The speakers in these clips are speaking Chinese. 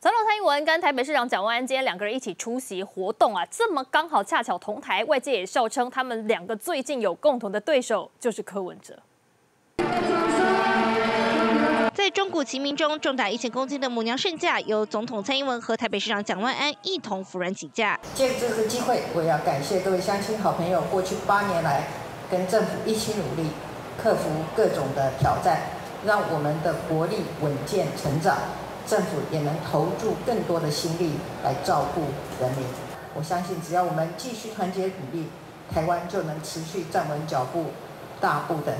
总统蔡英文跟台北市长蒋万安今天两个人一起出席活动啊，这么刚好恰巧同台，外界也笑称他们两个最近有共同的对手，就是柯文哲。 在钟鼓齐鸣中，重达1000公斤的母娘圣驾由总统蔡英文和台北市长蒋万安一同扶銮起驾。借这个机会，我要感谢各位乡亲好朋友过去8年来跟政府一起努力，克服各种的挑战，让我们的国力稳健成长。政府也能投注更多的心力来照顾人民。我相信，只要我们继续团结努力，台湾就能持续站稳脚步，大步的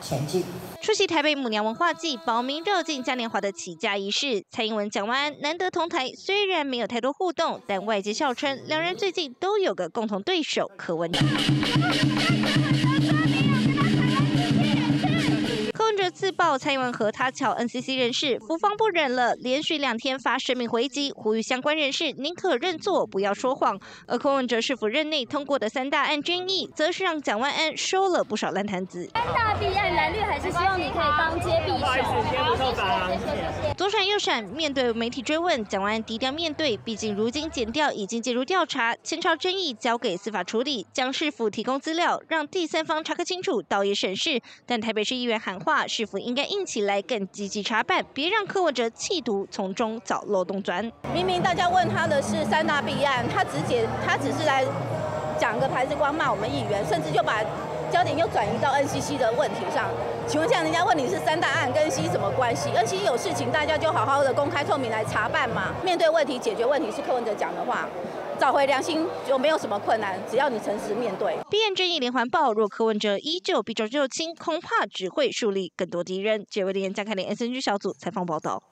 前进。 出席台北母娘文化祭保民绕境嘉年华的起驾仪式，蔡英文、蒋万安难得同台，虽然没有太多互动，但外界笑称两人最近都有个共同对手柯文哲。柯文哲自曝蔡英文和他巧 NCC 人士，福方不忍了，连续2天发声明回击，呼吁相关人士宁可认错，不要说谎。而柯文哲市府任内通过的3大案争议，则是让蒋万安收了不少烂摊子。 3大弊案蓝绿还是希望你可以帮接匕首。左闪右闪，面对媒体追问，蒋万安低调面对。毕竟如今检调已经介入调查，前朝争议交给司法处理，将市府提供资料，让第三方查个清楚，倒也省事。但台北市议员喊话，市府应该硬起来，更积极查办，别让柯文哲企图从中找漏洞钻。明明大家问他的是3大弊案，他只是来讲个牌子，光骂我们议员，甚至就把 焦点又转移到 NCC 的问题上，请问这样人家问你是3大案跟 NCC 什么关系 ？NCC 有事情大家就好好的公开透明来查办嘛。面对问题解决问题是柯文哲讲的话，找回良心就没有什么困难，只要你诚实面对。弊案争议连环爆，若柯文哲依旧避重就轻，恐怕只会树立更多敌人。记者林彦嘉看点 SNG 小组采访报道。